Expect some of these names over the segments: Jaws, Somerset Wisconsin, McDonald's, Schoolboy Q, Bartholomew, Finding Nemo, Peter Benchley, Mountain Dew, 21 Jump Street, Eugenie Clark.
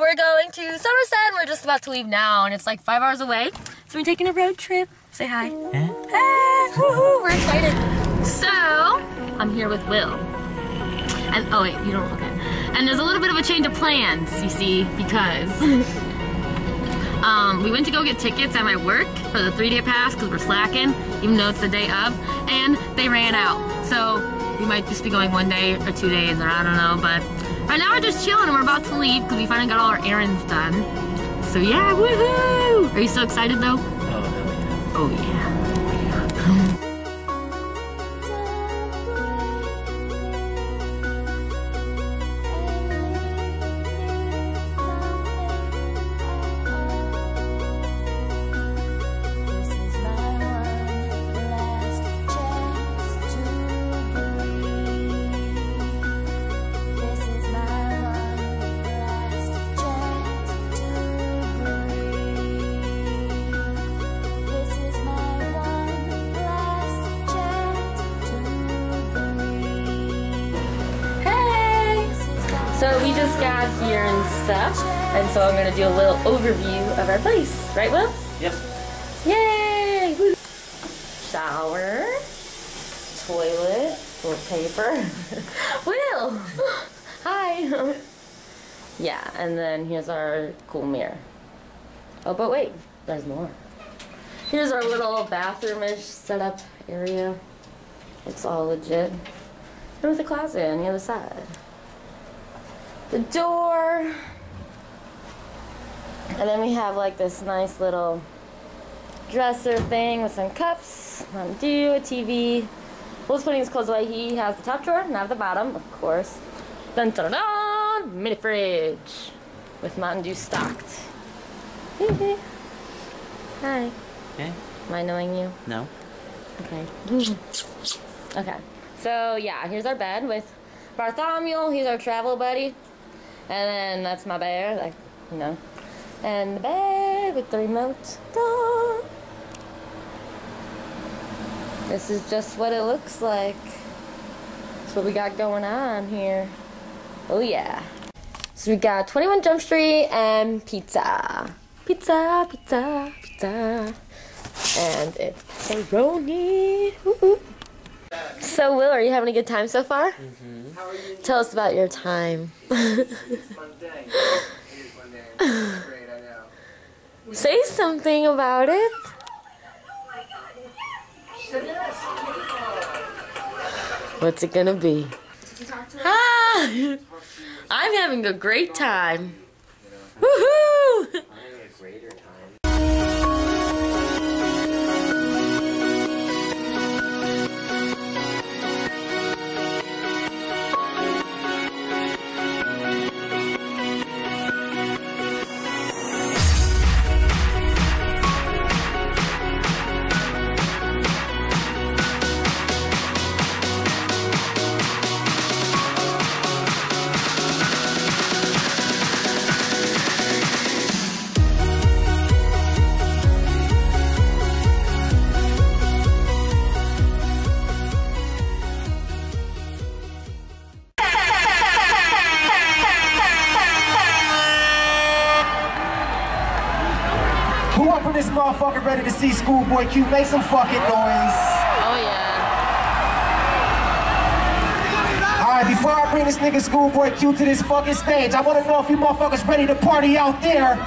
we're going to Somerset. We're just about to leave now, and it's like 5 hours away. So we're taking a road trip. Say hi. Hey, woohoo, we're excited. So, I'm here with Will. And, oh wait, you don't, okay. And there's a little bit of a change of plans, you see, because we went to go get tickets at my work for the 3-day pass, because we're slacking, even though it's the day of, and they ran out. So, we might just be going 1 day or 2 days, or I don't know, but right now we're just chilling and we're about to leave because we finally got all our errands done. So yeah, woohoo! Are you so excited though? Oh, hell yeah. Oh yeah. So we just got here and stuff, and so I'm gonna do a little overview of our place, right, Will? Yep. Yay! Woo. Shower, toilet, little paper. Will, hi. Yeah, and then here's our cool mirror. Oh, but wait, there's more. Here's our little bathroom-ish setup area. It's all legit. And with a closet on the other side. The door, and then we have like this nice little dresser thing with some cups, Mountain Dew, a TV. Will's putting his clothes away. He has the top drawer, not the bottom, of course. Dun dun dun! Mini fridge with Mountain Dew stocked. Hi. Okay. Am I knowing you? No. Okay. Okay. So yeah, here's our bed with Bartholomew. He's our travel buddy. And then that's my bear, like, you know. And the bed with the remote. Duh. This is just what it looks like. That's what we got going on here. Oh yeah. So we got 21 Jump Street and pizza. Pizza, pizza, pizza. And it's pepperoni. Woo-hoo. So Will, are you having a good time so far? Mm-hmm. How are you? Tell us about your time. It's one day. It is one day. It's great, I know. Say something about it. What's it gonna be? Hi! I'm having a great time. Woohoo! This motherfucker ready to see Schoolboy Q. Make some fucking noise. Oh yeah. Alright, before I bring this nigga Schoolboy Q to this fucking stage, I wanna know if you motherfuckers ready to party out there. Oh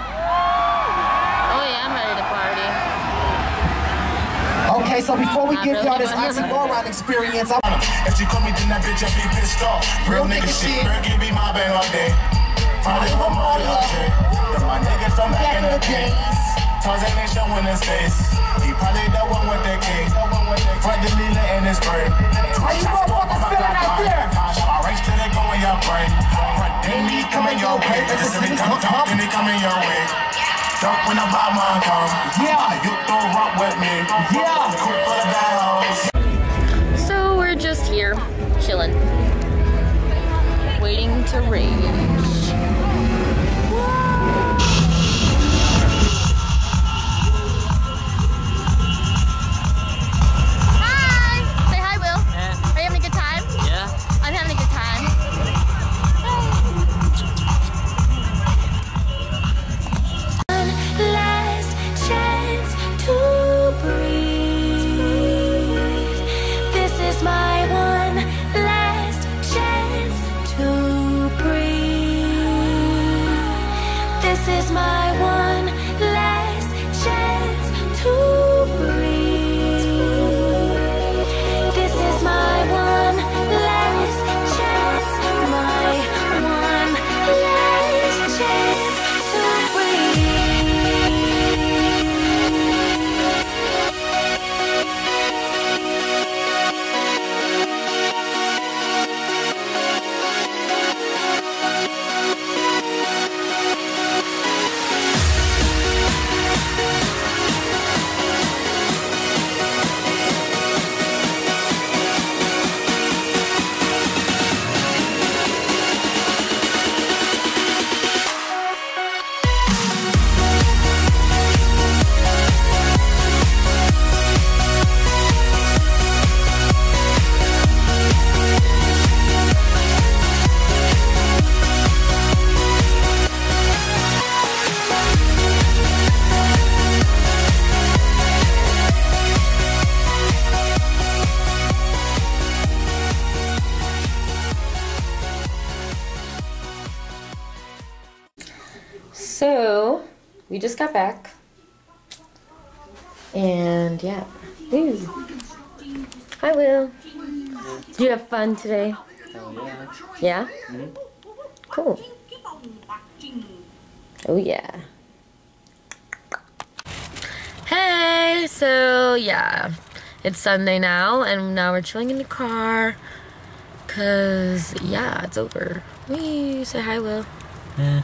yeah, I'm ready to party. Okay, so before we give y'all this oxymoron experience, I'm if you call me then that bitch I'll be pissed off. Real nigga shit, girl give me my bang all day. Probably want money all day. That's my nigga from back in the days. Tarzan ain't showing his face. He probably the one with the case. Front the leader in his brain. Are you motherfuckers feeling out there? All right, till they go in your brain. Front they me coming your way. Just if it comes up, then they coming your way. Duck when the mama comes. Yeah, you throw up with me. Yeah, quick for the battles. So we're just here, chilling, waiting to rage. is my one last chance to breathe. This is my one last chance, my one last chance to breathe. So we just got back, and yeah. Ooh. Hi, Will. Did you have fun today? Yeah. Mm-hmm. Cool. Oh yeah. Hey. So yeah, it's Sunday now, and now we're chilling in the car, cause yeah, it's over. Wee. Say hi, Will. Yeah.